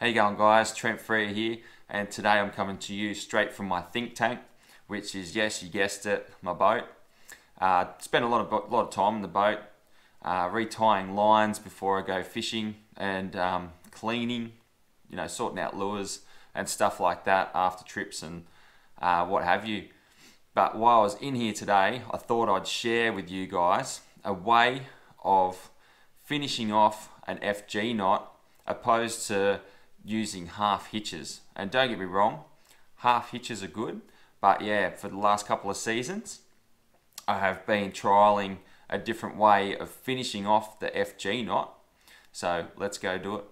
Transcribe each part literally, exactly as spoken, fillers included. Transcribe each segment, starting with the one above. How you going, guys? Trent Freer here, and today I'm coming to you straight from my think tank, which is, yes, you guessed it, my boat. Uh, spent a lot of lot of time in the boat, uh, retying lines before I go fishing, and um, cleaning, you know, sorting out lures and stuff like that after trips and uh, what have you. But while I was in here today, I thought I'd share with you guys a way of finishing off an F G knot opposed to using half hitches. And don't get me wrong, half hitches are good, but yeah, for the last couple of seasons I have been trialing a different way of finishing off the F G knot. So let's go do it.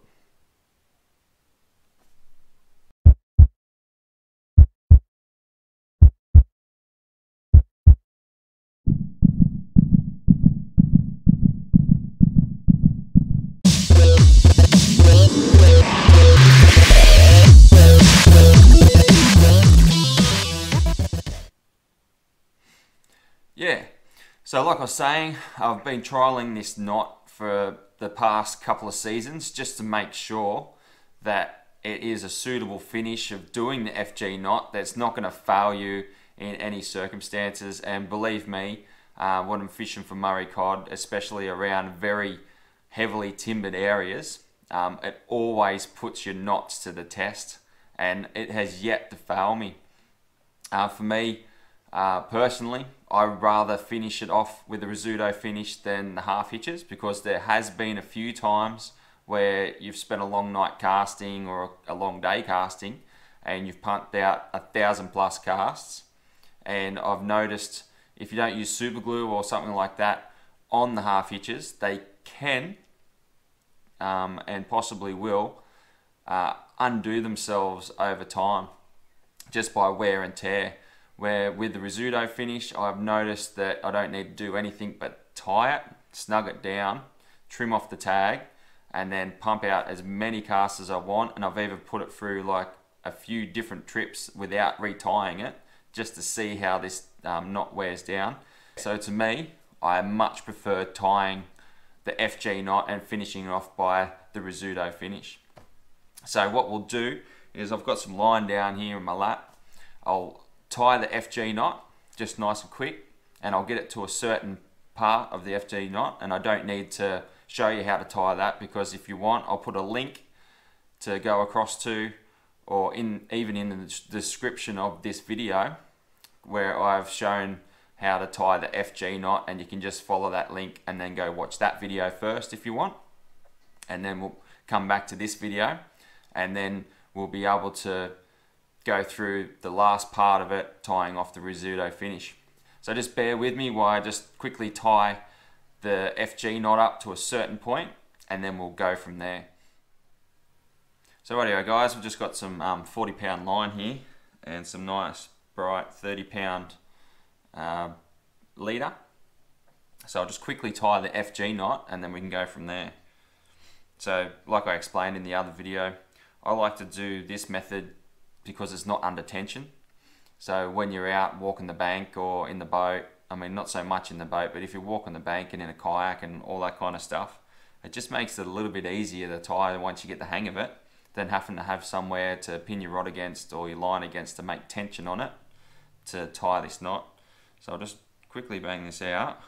Yeah, so like I was saying, I've been trialing this knot for the past couple of seasons just to make sure that it is a suitable finish of doing the F G knot that's not going to fail you in any circumstances. And believe me, uh, when I'm fishing for Murray Cod, especially around very heavily timbered areas, um, it always puts your knots to the test, and it has yet to fail me. Uh, for me, Uh, personally, I'd rather finish it off with a Rizzuto finish than the half hitches, because there has been a few times where you've spent a long night casting or a long day casting and you've pumped out a thousand plus casts, and I've noticed if you don't use super glue or something like that on the half hitches, they can um, and possibly will uh, undo themselves over time just by wear and tear. Where with the Rizzuto finish, I've noticed that I don't need to do anything but tie it, snug it down, trim off the tag, and then pump out as many casts as I want. And I've even put it through like a few different trips without retying it, just to see how this um, knot wears down. So to me, I much prefer tying the F G knot and finishing it off by the Rizzuto finish. So what we'll do is, I've got some line down here in my lap. I'll tie the F G knot just nice and quick, and I'll get it to a certain part of the F G knot, and I don't need to show you how to tie that, because if you want, I'll put a link to go across to, or in even in the description of this video, where I've shown how to tie the F G knot, and you can just follow that link and then go watch that video first if you want, and then we'll come back to this video, and then we'll be able to go through the last part of it, tying off the Rizzuto finish. So just bear with me while I just quickly tie the F G knot up to a certain point, and then we'll go from there. So rightio guys, we've just got some um, forty pound line here and some nice bright thirty pound uh, leader. So I'll just quickly tie the F G knot and then we can go from there. So like I explained in the other video, I like to do this method because it's not under tension. So when you're out walking the bank or in the boat, I mean, not so much in the boat, but if you're walking the bank and in a kayak and all that kind of stuff, it just makes it a little bit easier to tie once you get the hang of it, than having to have somewhere to pin your rod against or your line against to make tension on it to tie this knot. So I'll just quickly bang this out.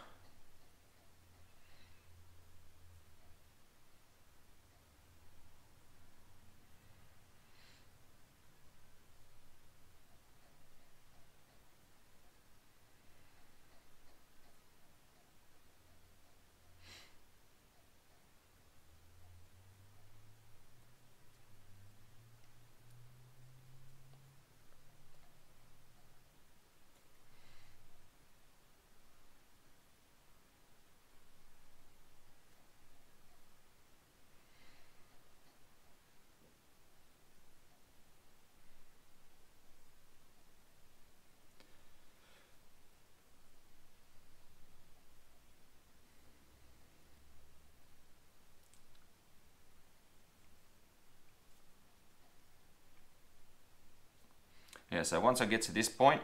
Yeah, so once I get to this point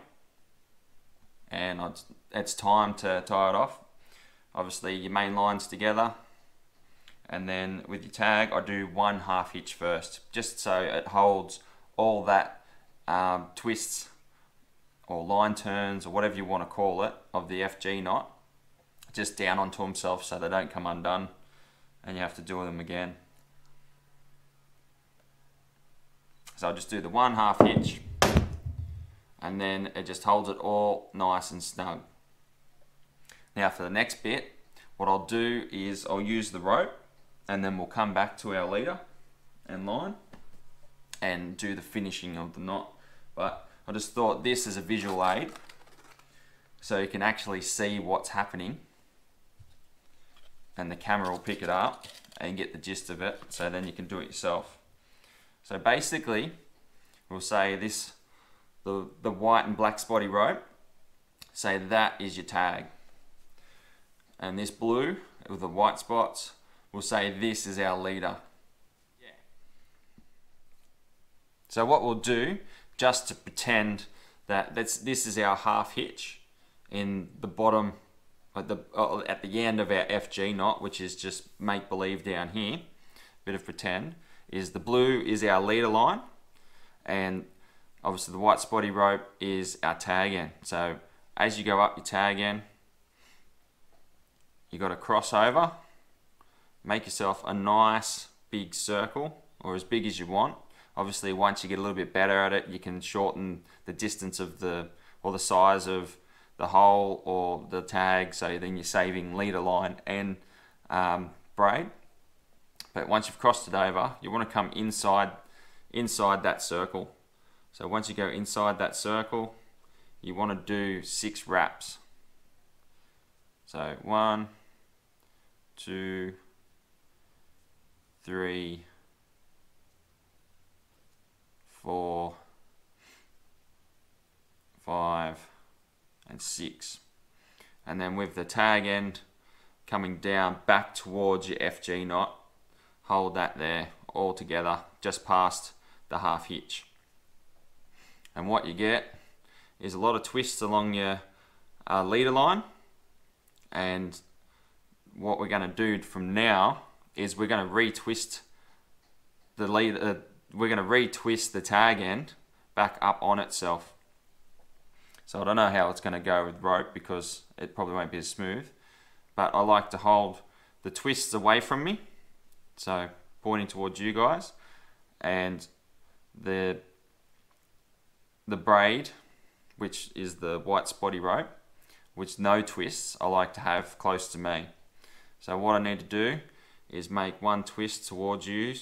and I'd, it's time to tie it off, obviously your main line's together and then with your tag I do one half hitch first, just so it holds all that um, twists or line turns or whatever you want to call it of the F G knot just down onto himself so they don't come undone and you have to do them again. So I'll just do the one half hitch and then it just holds it all nice and snug. Now for the next bit, what I'll do is I'll use the rope and then we'll come back to our leader and line and do the finishing of the knot. But I just thought this is a visual aid so you can actually see what's happening and the camera will pick it up and get the gist of it, so then you can do it yourself. So basically we'll say this, the, the white and black spotty rope, say that is your tag. And this blue with the white spots, we'll say this is our leader. Yeah. So what we'll do, just to pretend that that's, this is our half hitch in the bottom, at the, uh, at the end of our F G knot, which is just make believe down here, bit of pretend, is the blue is our leader line and obviously the white spotty rope is our tag end. So as you go up your tag end, you got to cross over, make yourself a nice big circle or as big as you want. Obviously once you get a little bit better at it, you can shorten the distance of the, or the size of the hole or the tag, so then you're saving leader line and um, braid. But once you've crossed it over, you want to come inside, inside that circle. So once you go inside that circle, you want to do six wraps. So one, two, three, four, five, and six. And then with the tag end coming down back towards your F G knot, hold that there all together, just past the half hitch. And what you get is a lot of twists along your uh, leader line. And what we're going to do from now is we're going to retwist the lead, uh, we're going to retwist the tag end back up on itself. So I don't know how it's going to go with rope because it probably won't be as smooth, but I like to hold the twists away from me, so pointing towards you guys, and the the braid, which is the white spotty rope, which no twists, I like to have close to me. So what I need to do is make one twist towards you,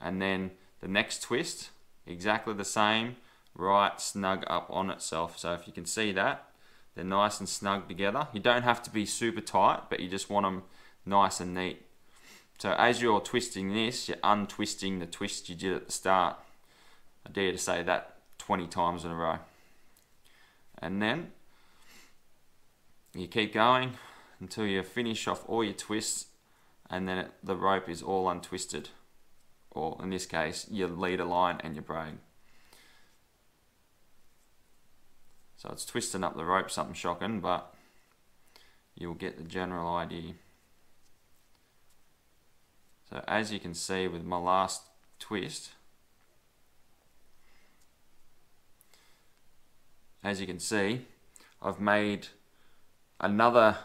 and then the next twist, exactly the same, right snug up on itself. So if you can see that, they're nice and snug together. You don't have to be super tight, but you just want them nice and neat. So as you're twisting this, you're untwisting the twist you did at the start. I dare to say that twenty times in a row. And then you keep going until you finish off all your twists and then it, the rope is all untwisted, or in this case your leader line and your braid. So it's twisting up the rope, something shocking, but you'll get the general idea. So as you can see with my last twist, as you can see, I've made another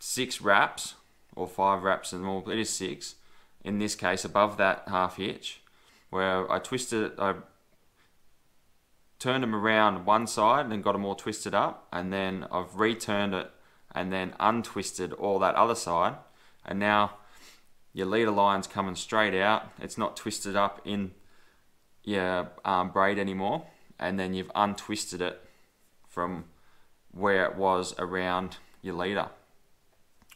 six wraps, or five wraps in all, it is six, in this case above that half hitch, where I twisted, I turned them around one side and got them all twisted up, and then I've returned it and then untwisted all that other side, and now your leader line's coming straight out, it's not twisted up in your um, braid anymore. And then you've untwisted it from where it was around your leader.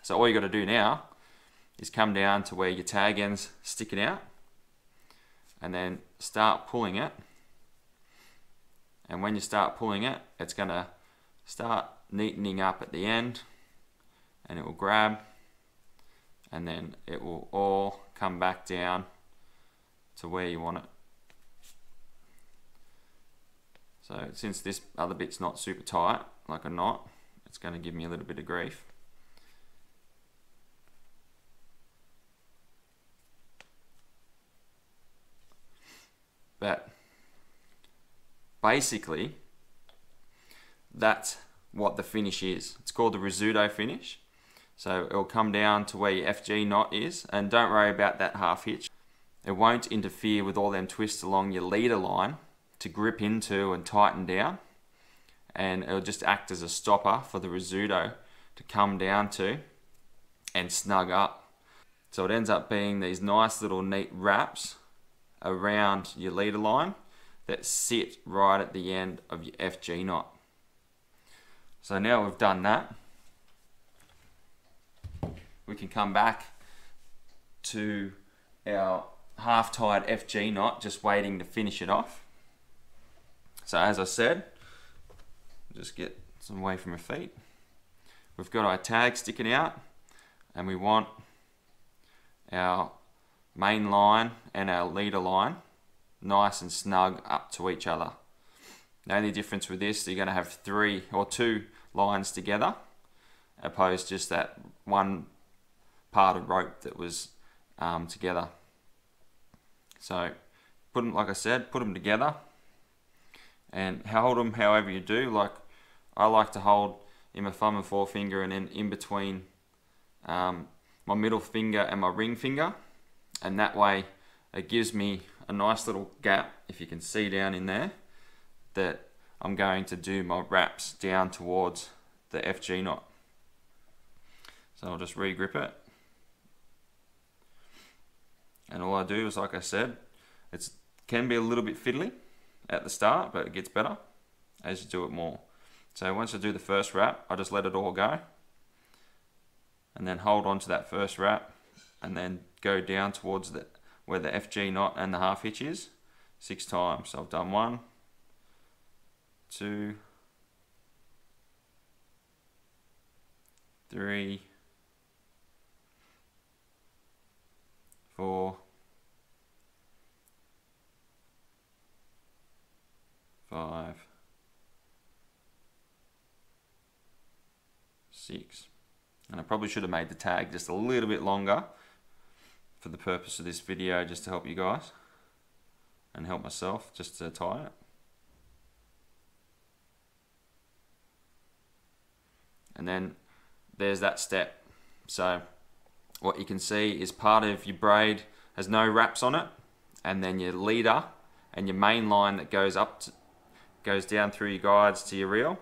So all you got to do now is come down to where your tag end's sticking out and then start pulling it. And when you start pulling it, it's going to start neatening up at the end and it will grab and then it will all come back down to where you want it. So since this other bit's not super tight, like a knot, it's going to give me a little bit of grief. But basically, that's what the finish is. It's called the Rizzuto finish. So it'll come down to where your F G knot is, and don't worry about that half hitch. It won't interfere with all them twists along your leader line to grip into and tighten down, and it'll just act as a stopper for the Rizzuto to come down to and snug up. So it ends up being these nice little neat wraps around your leader line that sit right at the end of your F G knot. So now we've done that, we can come back to our half-tied F G knot, just waiting to finish it off. So as I said, just get some away from my feet. We've got our tag sticking out, and we want our main line and our leader line nice and snug up to each other. The only difference with this, you're going to have three or two lines together, opposed to just that one part of rope that was um, together. So put them, like I said, put them together and hold them however you do. Like I like to hold in my thumb and forefinger, and then in between um, my middle finger and my ring finger, and that way it gives me a nice little gap, if you can see down in there, that I'm going to do my wraps down towards the F G knot. So I'll just re-grip it, and all I do is, like I said, it can be a little bit fiddly at the start, but it gets better as you do it more. So once I do the first wrap, I just let it all go, and then hold on to that first wrap, and then go down towards the, where the F G knot and the half hitch is, six times. So I've done one, two, three, four, five, six. And I probably should have made the tag just a little bit longer for the purpose of this video, just to help you guys and help myself just to tie it. And then there's that step. So what you can see is part of your braid has no wraps on it, and then your leader and your main line that goes up to, goes down through your guides to your reel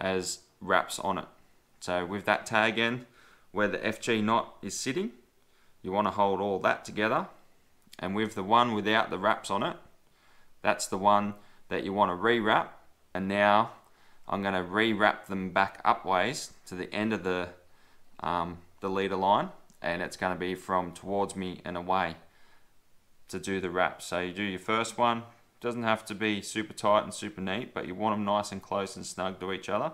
has wraps on it. So with that tag end where the F G knot is sitting, you want to hold all that together, and with the one without the wraps on it, that's the one that you want to re-wrap. And now I'm going to re-wrap them back up ways to the end of the, um, the leader line, and it's going to be from towards me and away to do the wrap. So you do your first one, it doesn't have to be super tight and super neat, but you want them nice and close and snug to each other.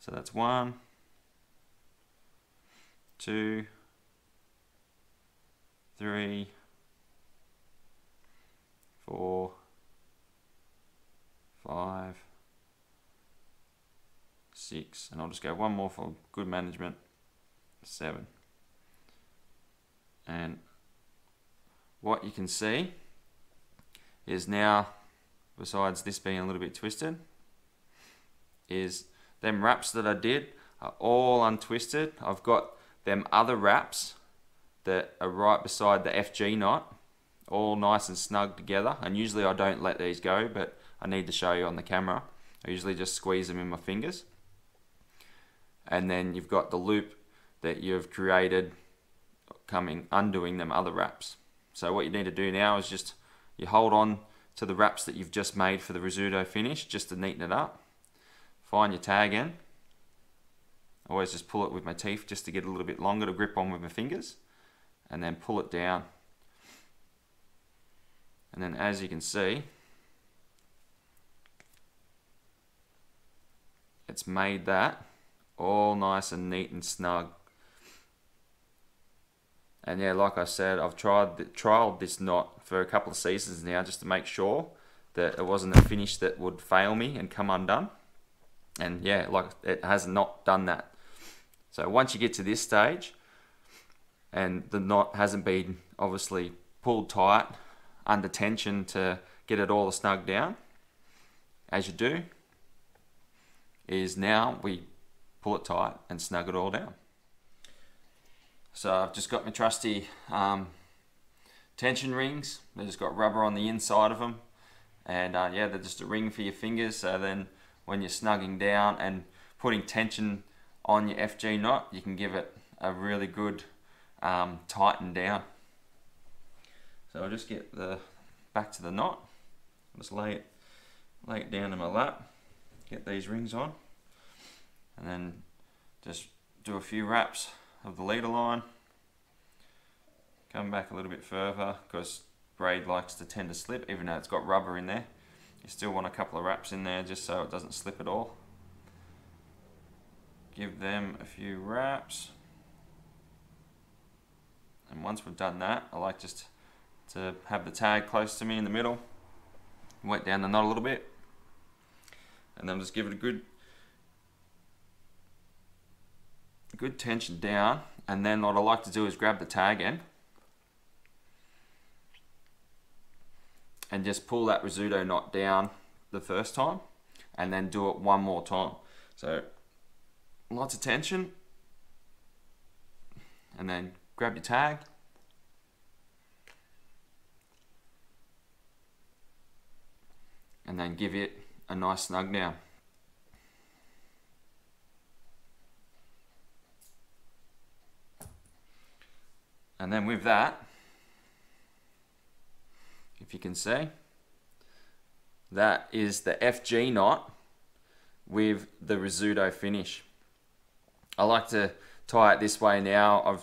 So that's one, two, three, four, five, six, and I'll just go one more for good management, seven. And what you can see is now, besides this being a little bit twisted, is them wraps that I did are all untwisted. I've got them other wraps that are right beside the F G knot, all nice and snug together, and usually I don't let these go, but I need to show you on the camera. I usually just squeeze them in my fingers. And then you've got the loop that you've created coming, undoing them other wraps. So what you need to do now is just, you hold on to the wraps that you've just made for the Rizzuto finish, just to neaten it up. Find your tag end. I always just pull it with my teeth just to get a little bit longer to grip on with my fingers, and then pull it down. And then as you can see, it's made that all nice and neat and snug. And yeah, like I said, I've tried the, trialed this knot for a couple of seasons now, just to make sure that it wasn't a finish that would fail me and come undone. And yeah, like it has not done that. So once you get to this stage and the knot hasn't been obviously pulled tight under tension to get it all snug down. As you do, is now we pull it tight and snug it all down. So I've just got my trusty um, tension rings. They've just got rubber on the inside of them. And uh, yeah, they're just a ring for your fingers. So then when you're snugging down and putting tension on your F G knot, you can give it a really good um, tighten down. So I'll just get the back to the knot. Just lay it, lay it down in my lap. Get these rings on. And then just do a few wraps of the leader line. Come back a little bit further because braid likes to tend to slip, even though it's got rubber in there. You still want a couple of wraps in there just so it doesn't slip at all. Give them a few wraps. And once we've done that, I like just to have the tag close to me in the middle. Wet down the knot a little bit. And then just give it a good good tension down, and then what I like to do is grab the tag end and just pull that Rizzuto knot down the first time and then do it one more time. So lots of tension, and then grab your tag, and then give it a nice snug down. And then with that, if you can see, that is the F G knot with the Rizzuto finish. I like to tie it this way now.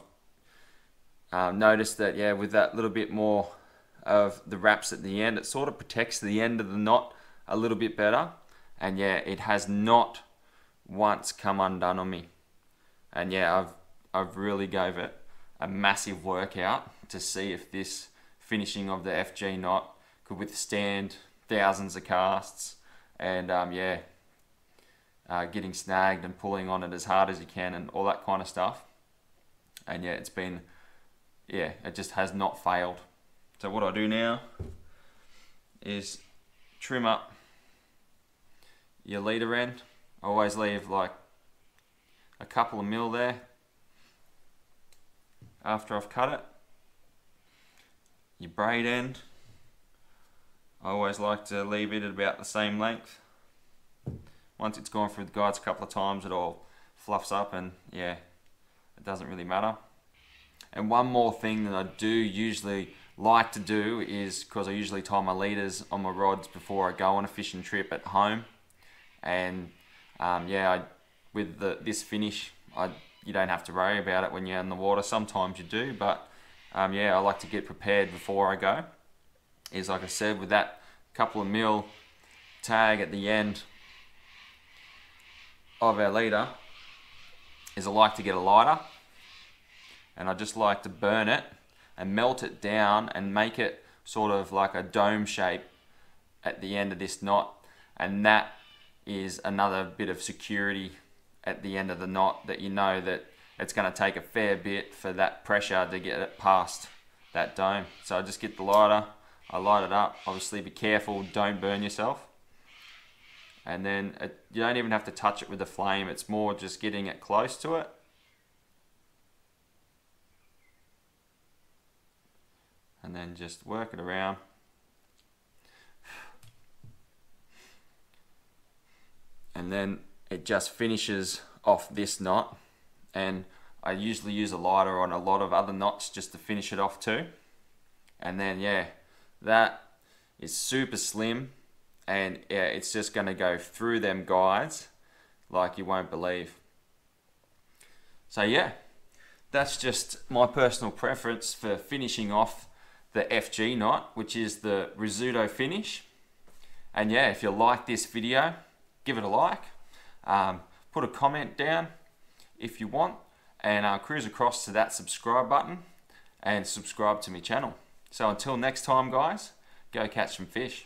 I've uh, noticed that, yeah, with that little bit more of the wraps at the end, it sort of protects the end of the knot a little bit better. And yeah, it has not once come undone on me. And yeah, I've, I've really gave it a massive workout to see if this finishing of the F G knot could withstand thousands of casts and um, yeah, uh, getting snagged and pulling on it as hard as you can and all that kind of stuff. And yeah, it's been, yeah, it just has not failed. So what I do now is trim up your leader end. I always leave like a couple of mil there after I've cut it. Your braid end, I always like to leave it at about the same length. Once it's gone through the guides a couple of times, it all fluffs up and yeah, it doesn't really matter. And one more thing that I do usually like to do is, because I usually tie my leaders on my rods before I go on a fishing trip at home, and um, yeah, I, with the, this finish, I you don't have to worry about it when you're in the water. Sometimes you do, but um, yeah, I like to get prepared before I go. Is like I said, with that couple of mil tag at the end of our leader, is I like to get a lighter and I just like to burn it and melt it down and make it sort of like a dome shape at the end of this knot. And that is another bit of security at the end of the knot, that you know that it's going to take a fair bit for that pressure to get it past that dome. So I just get the lighter, I light it up, obviously be careful, don't burn yourself. And then it, you don't even have to touch it with the flame, it's more just getting it close to it. And then just work it around. And then it just finishes off this knot, and I usually use a lighter on a lot of other knots just to finish it off too. And then yeah, that is super slim, and yeah, it's just going to go through them guides like you won't believe. So yeah, that's just my personal preference for finishing off the F G knot, which is the Rizzuto finish. And yeah, if you like this video, give it a like. Um, put a comment down if you want, and uh, cruise across to that subscribe button and subscribe to my channel. So until next time guys, go catch some fish.